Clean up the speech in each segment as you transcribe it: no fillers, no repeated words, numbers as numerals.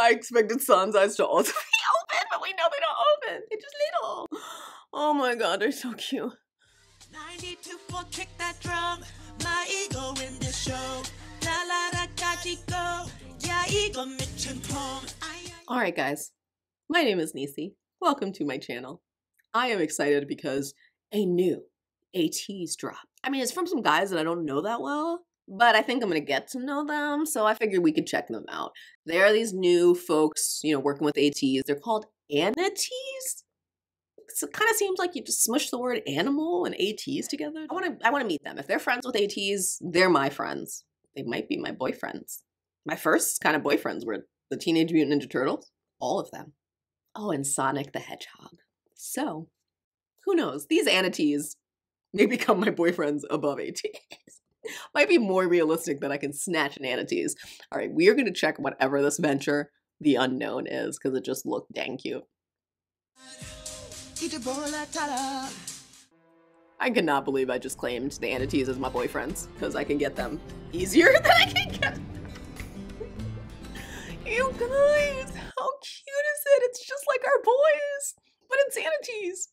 I expected San's eyes to also be open, but we know they don't open. They're just little. Oh my god, they're so cute. 92.4, kick that drum. My ego in this show. La la da gaji go. Yeah, ego mitchin pong. Alright guys, my name is Nisi. Welcome to my channel. I am excited because a new ATEEZ drop. I mean, it's from some guys that I don't know that well, but I think I'm gonna get to know them, so I figured we could check them out. There are these new folks, you know, working with ATEEZ. They're called ANITEEZ. So it kind of seems like you just smush the word animal and ATEEZ together. I wanna meet them. If they're friends with ATEEZ, they're my friends. They might be my boyfriends. My first kind of boyfriends were the Teenage Mutant Ninja Turtles, all of them. Oh, and Sonic the Hedgehog. So, who knows? These ANITEEZ may become my boyfriends above ATEEZ. Might be more realistic that I can snatch an ANITEEZ. All right, we are going to check whatever this venture, The Unknown, is, because it just looked dang cute. I cannot believe I just claimed the ANITEEZ as my boyfriends, because I can get them easier than I can get them. You guys, how cute is it? It's just like our boys, but it's ANITEEZ.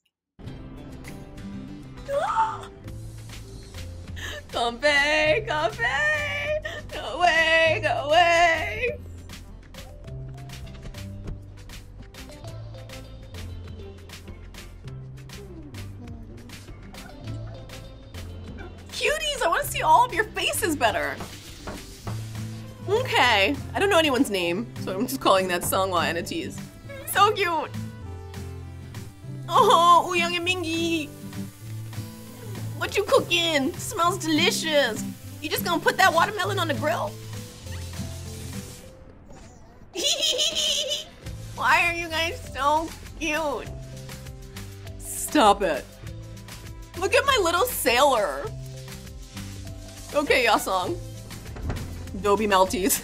Coffee, coffee, go away, go away. Cuties, I want to see all of your faces better. Okay, I don't know anyone's name, so I'm just calling that Seonghwa ANITEEZ. So cute. Oh, Wooyoung and Mingi. What you cooking? Smells delicious. You just gonna put that watermelon on the grill? Why are you guys so cute? Stop it. Look at my little sailor. Okay, Yeosang. Dobby Maltese.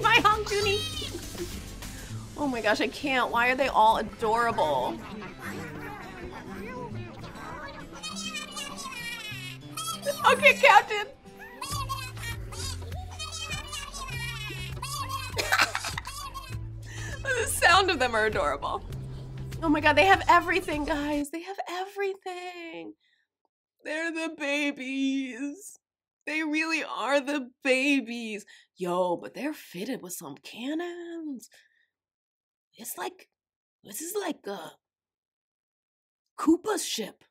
My Hong Junie. Oh my gosh, I can't. Why are they all adorable? Okay, Captain. The sound of them are adorable. Oh my god, they have everything, guys. They have everything. They're the babies. They really are the babies. Yo, but they're fitted with some cannons. It's like, this is like a Koopa's ship.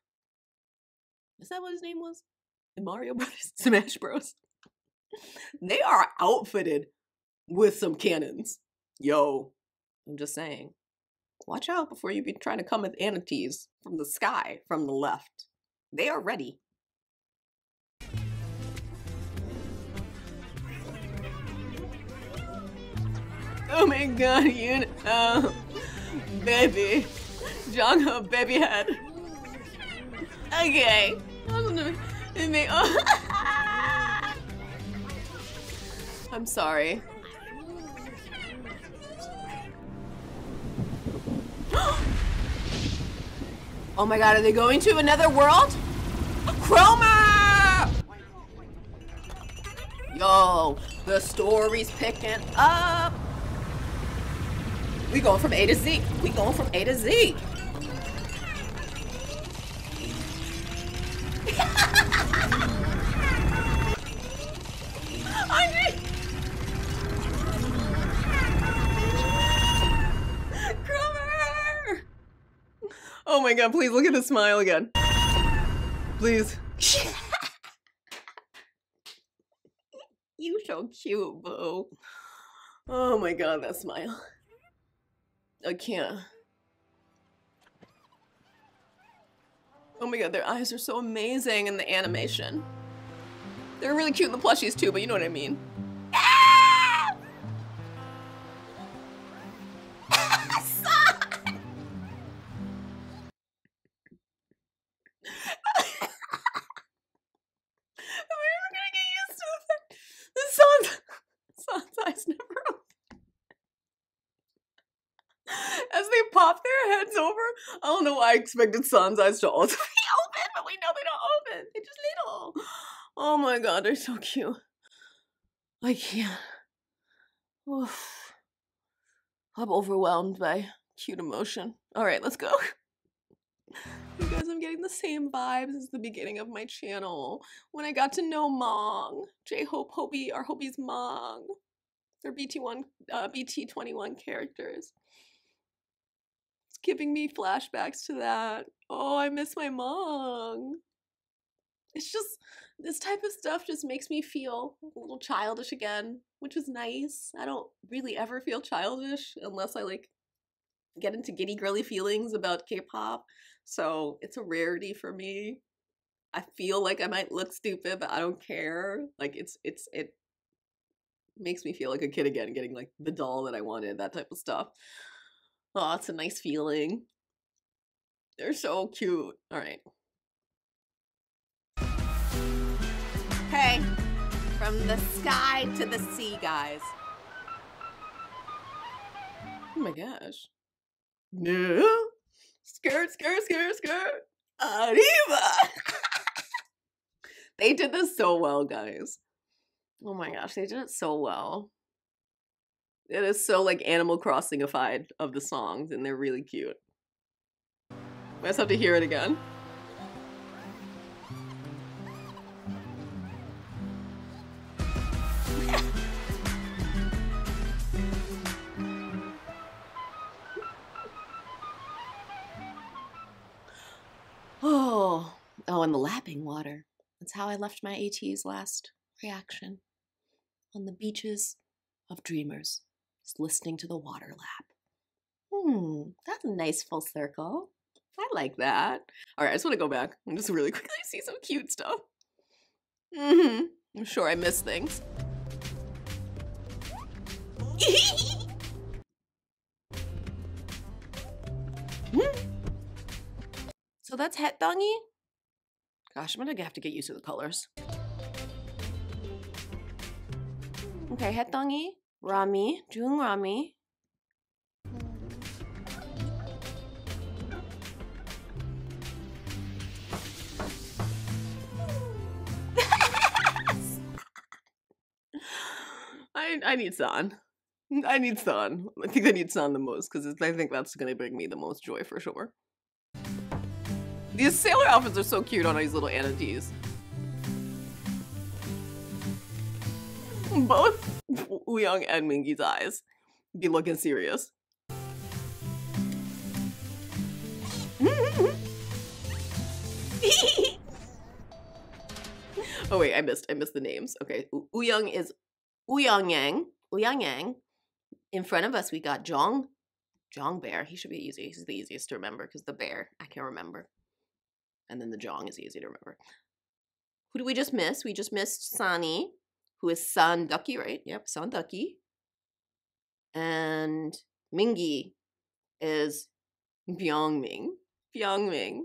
Is that what his name was? In Mario Bros. Smash Bros. They are outfitted with some cannons. Yo, I'm just saying. Watch out before you be trying to come with ANITEEZ from the sky, from the left. They are ready. Oh my god, you know, baby. Jongho, baby head. Okay. I'm sorry. Oh my god, are they going to another world? Chroma! Yo, the story's picking up. We going from A to Z. We going from A to Z. Cromer! Oh my god, please look at the smile again. Please. You so cute, boo. Oh my god, that smile. I can't. Oh my god, their eyes are so amazing in the animation. They're really cute in the plushies too, but you know what I mean. Ah! We're gonna get don't know why I expected San's eyes to also be open, but we know they don't open. They're just little. Oh my god, they're so cute. I can't. Oof. I'm overwhelmed by cute emotion. All right, let's go. You guys, I'm getting the same vibes as the beginning of my channel when I got to know Mong, J-Hope, Hobie, or Hobie's Mong. They're BT21 characters. It's giving me flashbacks to that. Oh, I miss my Mong. It's just, this type of stuff just makes me feel a little childish again, which is nice. I don't really ever feel childish unless I like get into giddy girly feelings about K-pop, so it's a rarity for me. I feel like I might look stupid, but I don't care. Like it makes me feel like a kid again, getting like the doll that I wanted, that type of stuff. Oh, it's a nice feeling. They're so cute. All right. Hey, from the sky to the sea, guys. Oh my gosh. No. Skirt, skirt, skirt, skirt. Arriba. They did this so well, guys. Oh my gosh, they did it so well. It is so like Animal Crossing-ified of the songs, and they're really cute. I just have to hear it again. Oh, and the lapping water. That's how I left my ATEEZ last reaction. On the beaches of dreamers, just listening to the water lap. That's a nice full circle. I like that. All right, I just want to go back and just really quickly see some cute stuff. I'm sure I missed things. So that's Hetdangi. Gosh, I'm gonna have to get used to the colors. Okay, Hetdangi, Rami, Jung Rami. I need San. I need San. I think I need San the most because I think that's gonna bring me the most joy for sure. These sailor outfits are so cute on these little ANITEEZ. Both Wooyoung and Mingi's eyes be looking serious. Oh wait, I missed the names. Okay, Wooyoung is Wooyoung Yang. In front of us we got Jong Bear. He should be easy. He's the easiest to remember because the bear I can't remember. And then the Jong is easy to remember. Who do we just miss? We just missed Sunny, who is San Ducky, right? Yep, San Ducky. And Mingi is Byungming. Byungming.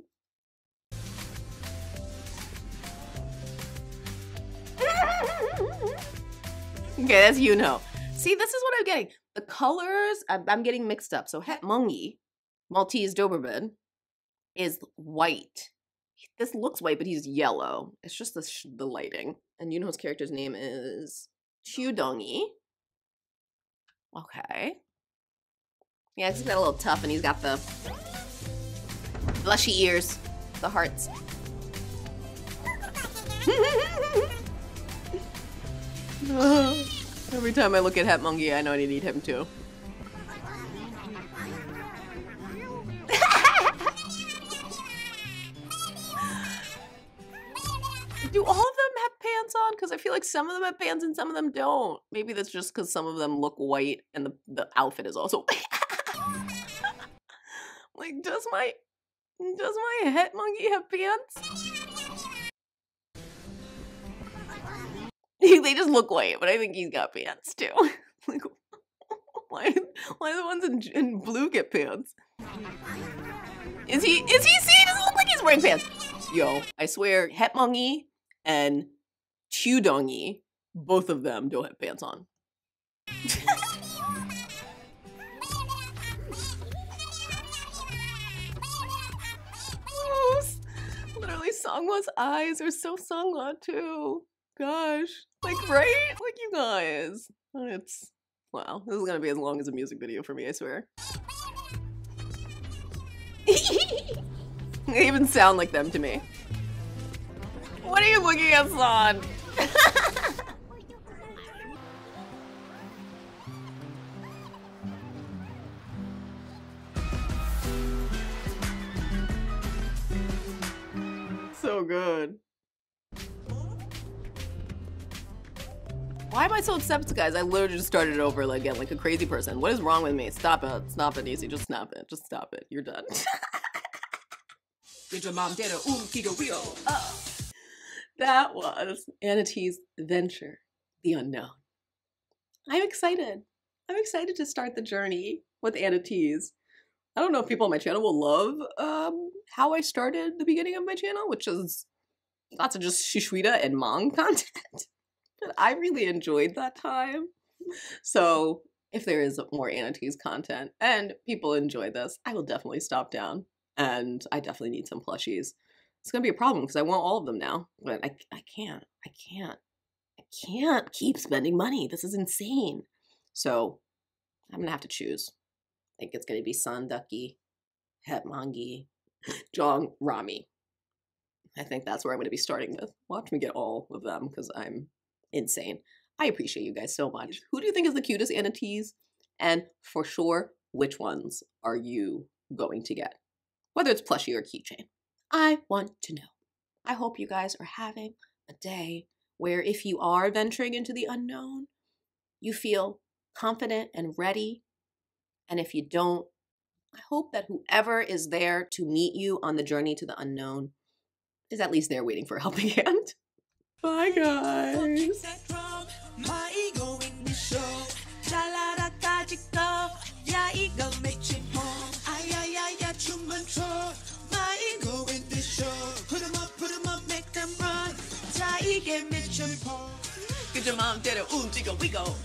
Okay, that's you know. See, this is what I'm getting. The colors, I'm getting mixed up. So Hetmongi, Maltese Doberman, is white. This looks white, but he's yellow. It's just the lighting. And you know his character's name is Chudongi. Okay. Yeah, he's got a little tough, and he's got the blushy ears, the hearts. Every time I look at Hetmongi, I know I need him too. Do all of them have pants on? Because I feel like some of them have pants and some of them don't. Maybe that's just because some of them look white and the outfit is also white. Like, does my Hetmongi have pants? They just look white, but I think he's got pants too. Like, why do the ones in blue get pants? Is he? See, he doesn't look like he's wearing pants. Yo, I swear, Hetmongi and Chudongi, both of them don't have pants on. Seonghwa's eyes are so Seonghwa too. Gosh. Like, right? Like, you guys. It's... wow. This is gonna be as long as a music video for me, I swear. They even sound like them to me. What are you looking at, San? So good. Why am I so obsessed, guys? I literally just started it over again like a crazy person. What is wrong with me? Stop it. Stop it, Izzy. Just snap it. Just stop it. You're done. Oh. That was ANITEEZ Venture, The Unknown. I'm excited. I'm excited to start the journey with ANITEEZ. I don't know if people on my channel will love how I started the beginning of my channel, which is lots of just shishuida and mang content. But I really enjoyed that time. So if there is more ANITEEZ content and people enjoy this, I will definitely stop down. And I definitely need some plushies. It's gonna be a problem because I want all of them now, but I can't keep spending money. This is insane. So I'm gonna have to choose. I think it's gonna be San Ducky, Hetmangi, Jong Rami. I think that's where I'm gonna be starting with. Watch me get all of them because I'm insane. I appreciate you guys so much. Who do you think is the cutest ANITEEZ? And for sure, which ones are you going to get? Whether it's plushie or keychain. I want to know. I hope you guys are having a day where if you are venturing into the unknown, you feel confident and ready. And if you don't, I hope that whoever is there to meet you on the journey to the unknown is at least there waiting for a helping hand. Bye, guys. My ego in this show. Put them up, make them run. Get your mom did it, we go.